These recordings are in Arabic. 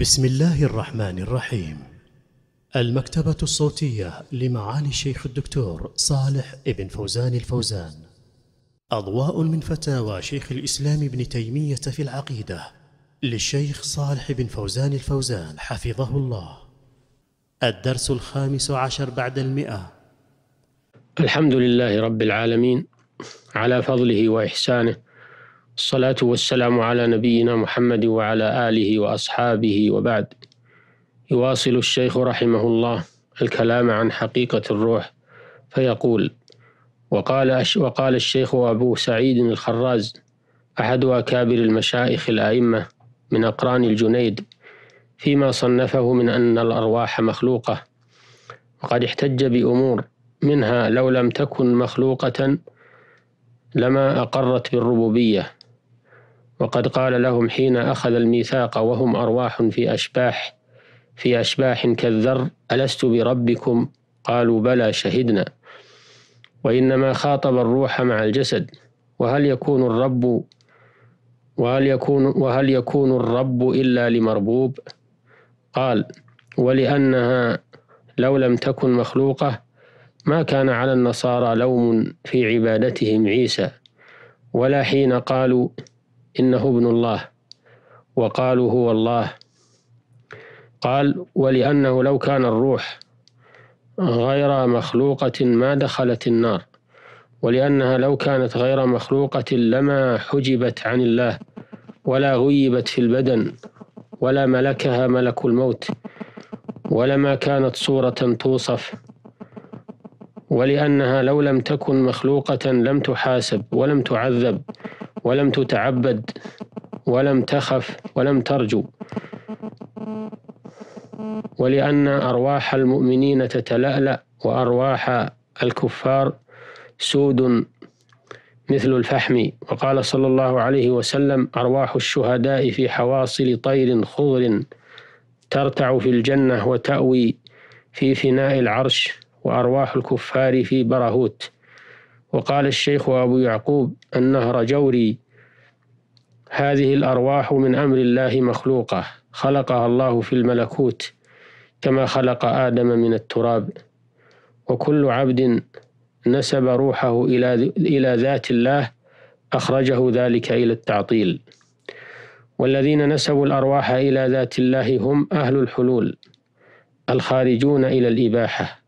بسم الله الرحمن الرحيم. المكتبة الصوتية لمعالي الشيخ الدكتور صالح ابن فوزان الفوزان. أضواء من فتاوى شيخ الإسلام ابن تيمية في العقيدة للشيخ صالح ابن فوزان الفوزان حفظه الله. الدرس 15 بعد 100. الحمد لله رب العالمين على فضله وإحسانه، الصلاة والسلام على نبينا محمد وعلى آله وأصحابه، وبعد. يواصل الشيخ رحمه الله الكلام عن حقيقة الروح فيقول: وقال الشيخ أبو سعيد الخراز أحد أكابر المشايخ الأئمة من أقران الجنيد فيما صنفه من أن الأرواح مخلوقة، وقد احتج بأمور منها: لو لم تكن مخلوقة لما أقرت بالربوبية، وقد قال لهم حين أخذ الميثاق وهم أرواح في أشباح كالذر: ألست بربكم؟ قالوا: بلى شهدنا. وإنما خاطب الروح مع الجسد: وهل يكون الرب إلا لمربوب؟ قال: ولأنها لو لم تكن مخلوقة ما كان على النصارى لوم في عبادتهم عيسى، ولا حين قالوا إنه ابن الله وقالوا هو الله. قال: ولأنه لو كان الروح غير مخلوقة ما دخلت النار، ولأنها لو كانت غير مخلوقة لما حجبت عن الله، ولا غيبت في البدن، ولا ملكها ملك الموت، ولما كانت صورة توصف. ولأنها لو لم تكن مخلوقة لم تحاسب، ولم تعذب، ولم تتعبد، ولم تخف، ولم ترجو. ولأن أرواح المؤمنين تتلألأ، وأرواح الكفار سود مثل الفحم. وقال صلى الله عليه وسلم: أرواح الشهداء في حواصل طير خضر ترتع في الجنة وتأوي في فناء العرش، وأرواح الكفار في برهوت. وقال الشيخ أبو يعقوب النهر جوري: هذه الأرواح من أمر الله مخلوقة، خلقها الله في الملكوت كما خلق آدم من التراب، وكل عبد نسب روحه إلى ذات الله أخرجه ذلك إلى التعطيل. والذين نسبوا الأرواح إلى ذات الله هم أهل الحلول الخارجون إلى الإباحة.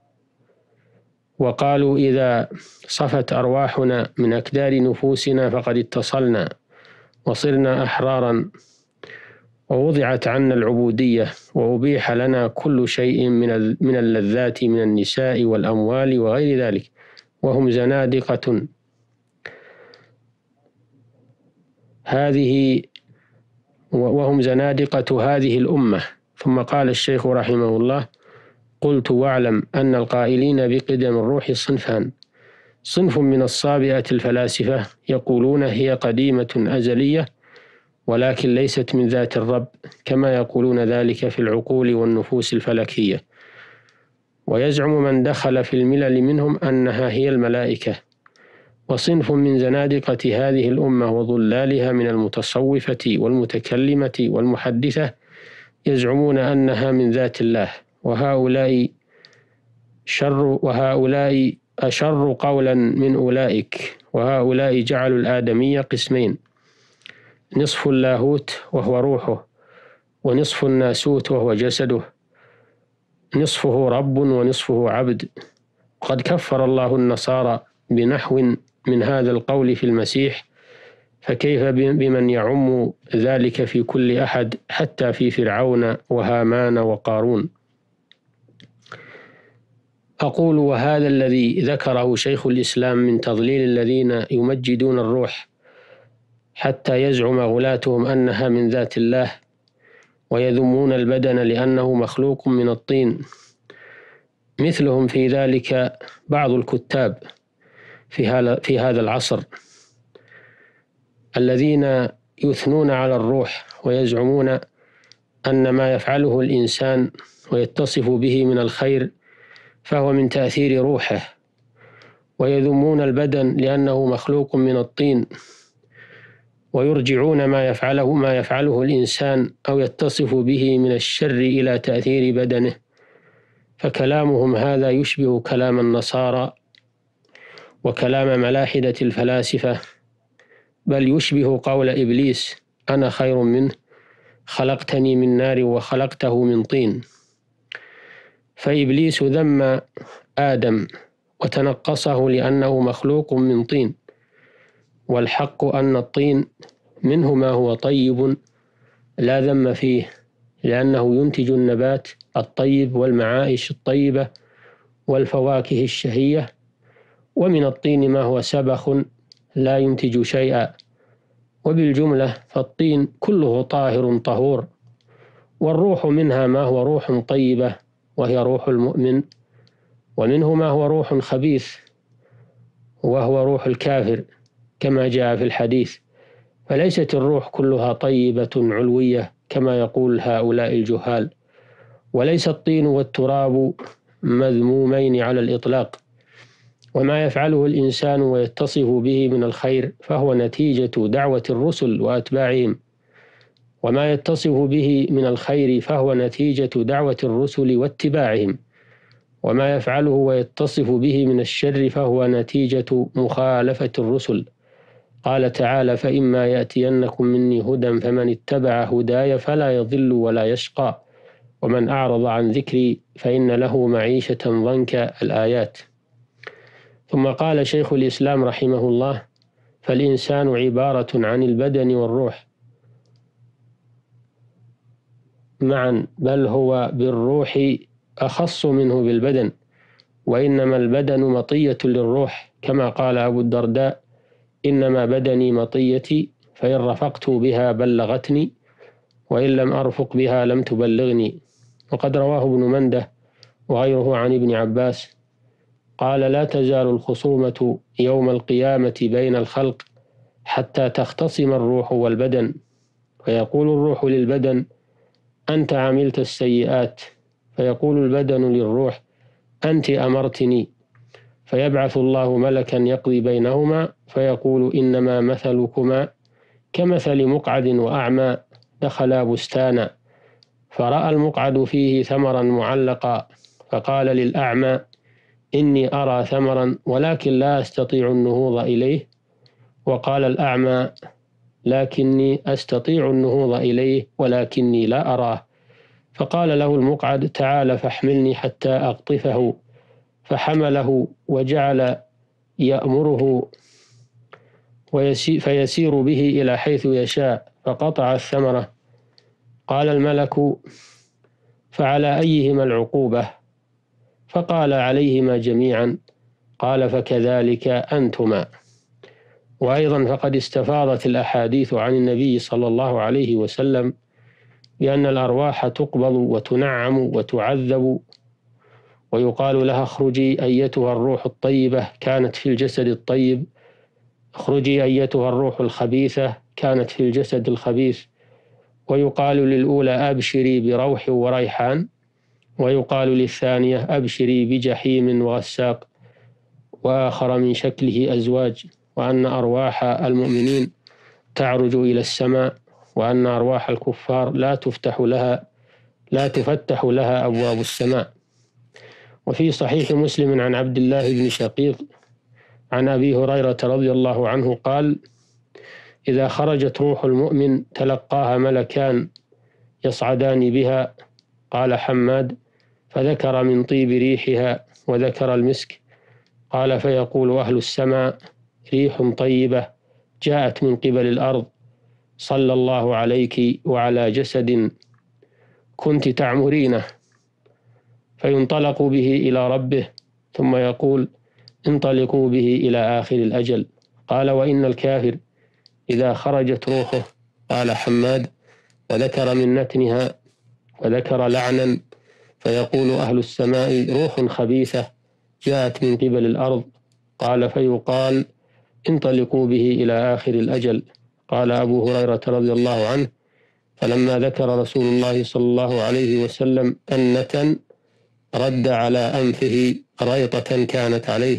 وقالوا: إذا صفت أرواحنا من أكدار نفوسنا فقد اتصلنا وصرنا أحرارا، ووضعت عنا العبودية، وأبيح لنا كل شيء من اللذات من النساء والأموال وغير ذلك، وهم زنادقة. هذه الأمة. ثم قال الشيخ رحمه الله: قلت: واعلم أن القائلين بقدم الروح صنفان: صنف من الصابئة الفلاسفة يقولون هي قديمة أزلية، ولكن ليست من ذات الرب كما يقولون ذلك في العقول والنفوس الفلكية، ويزعم من دخل في الملل منهم أنها هي الملائكة. وصنف من زنادقة هذه الأمة وضلالها من المتصوفة والمتكلمة والمحدثة يزعمون أنها من ذات الله، وهؤلاء أشر قولا من أولئك. وهؤلاء جعلوا الآدمية قسمين: نصف اللاهوت وهو روحه، ونصف الناسوت وهو جسده، نصفه رب ونصفه عبد. قد كفر الله النصارى بنحو من هذا القول في المسيح، فكيف بمن يعم ذلك في كل أحد، حتى في فرعون وهامان وقارون. أقول: وهذا الذي ذكره شيخ الإسلام من تضليل الذين يمجدون الروح حتى يزعم غلاتهم أنها من ذات الله، ويذمون البدن لأنه مخلوق من الطين، مثلهم في ذلك بعض الكتاب في هذا العصر الذين يثنون على الروح، ويزعمون أن ما يفعله الإنسان ويتصف به من الخير فهو من تأثير روحه، ويذمون البدن لأنه مخلوق من الطين، ويرجعون ما يفعله الإنسان أو يتصف به من الشر إلى تأثير بدنه، فكلامهم هذا يشبه كلام النصارى وكلام ملاحدة الفلاسفة، بل يشبه قول إبليس: أنا خير منه، خلقتني من نار وخلقته من طين. فإبليس ذم آدم وتنقصه لأنه مخلوق من طين، والحق أن الطين منه ما هو طيب لا ذم فيه، لأنه ينتج النبات الطيب والمعايش الطيبة والفواكه الشهية، ومن الطين ما هو سبخ لا ينتج شيئا. وبالجملة فالطين كله طاهر طهور، والروح منها ما هو روح طيبة وهي روح المؤمن، ومنه ما هو روح خبيث وهو روح الكافر، كما جاء في الحديث. فليست الروح كلها طيبة علوية كما يقول هؤلاء الجهال، وليس الطين والتراب مذمومين على الإطلاق، وما يفعله الإنسان ويتصف به من الخير فهو نتيجة دعوة الرسل وأتباعهم، وما يتصف به من الخير فهو نتيجة دعوة الرسل واتباعهم، وما يفعله ويتصف به من الشر فهو نتيجة مخالفة الرسل. قال تعالى: فإما يأتينكم مني هدى فمن اتبع هداي فلا يضل ولا يشقى ومن أعرض عن ذكري فإن له معيشة ضنكا، الآيات. ثم قال شيخ الإسلام رحمه الله: فالإنسان عبارة عن البدن والروح معا، بل هو بالروح أخص منه بالبدن، وإنما البدن مطية للروح، كما قال أبو الدرداء: إنما بدني مطيتي، فإن رفقت بها بلغتني، وإن لم أرفق بها لم تبلغني. وقد رواه ابن مندة وغيره عن ابن عباس قال: لا تزال الخصومة يوم القيامة بين الخلق حتى تختصم الروح والبدن، فيقول الروح للبدن: أنت عملت السيئات، فيقول البدن للروح: أنت أمرتني. فيبعث الله ملكا يقضي بينهما فيقول: إنما مثلكما كمثل مقعد وأعمى دخل بستانا، فرأى المقعد فيه ثمرا معلقا، فقال للأعمى: إني أرى ثمرا ولكن لا أستطيع النهوض إليه. وقال الأعمى: لكني أستطيع النهوض إليه ولكني لا أراه. فقال له المقعد: تعال فاحملني حتى أقطفه. فحمله وجعل يأمره فيسير به إلى حيث يشاء، فقطع الثمرة. قال الملك: فعلى أيهما العقوبة؟ فقال: عليهما جميعا. قال: فكذلك أنتما. وأيضا فقد استفاضت الأحاديث عن النبي صلى الله عليه وسلم بأن الأرواح تقبض وتنعم وتعذب، ويقال لها: اخرجي أيتها الروح الطيبة كانت في الجسد الطيب، اخرجي أيتها الروح الخبيثة كانت في الجسد الخبيث. ويقال للأولى: أبشري بروح وريحان، ويقال للثانية: أبشري بجحيم وغساق، وآخر من شكله أزواج. وأن أرواح المؤمنين تعرج إلى السماء، وأن أرواح الكفار لا تفتح لها أبواب السماء. وفي صحيح مسلم عن عبد الله بن شقيق عن أبي هريرة رضي الله عنه قال: إذا خرجت روح المؤمن تلقاها ملكان يصعدان بها. قال حماد: فذكر من طيب ريحها وذكر المسك. قال: فيقول أهل السماء: ريح طيبة جاءت من قبل الأرض، صلى الله عليك وعلى جسد كنت تعمرينه. فينطلق به إلى ربه، ثم يقول: انطلقوا به إلى آخر الأجل. قال: وإن الكافر إذا خرجت روحه. قال حماد: وذكر من نتنها وذكر لعنا. فيقول أهل السماء: روح خبيثة جاءت من قبل الأرض. قال: فيقال: انطلقوا به إلى آخر الأجل. قال أبو هريرة رضي الله عنه: فلما ذكر رسول الله صلى الله عليه وسلم أنة، رد على أنفه ريطة كانت عليه.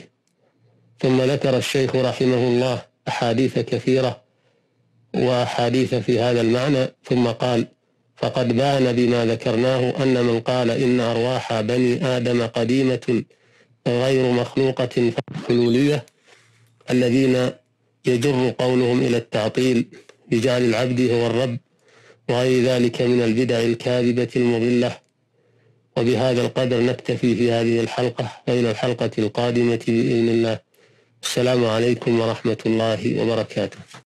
ثم ذكر الشيخ رحمه الله أحاديث كثيرة وحديث في هذا المعنى. ثم قال: فقد بان بما ذكرناه أن من قال إن أرواح بني آدم قديمة غير مخلوقة فالحلولية الذين يجر قولهم إلى التعطيل بجعل العبد هو الرب وغير ذلك من البدع الكاذبة المضلة. وبهذا القدر نكتفي في هذه الحلقة، إلى الحلقة القادمة بإذن الله. السلام عليكم ورحمة الله وبركاته.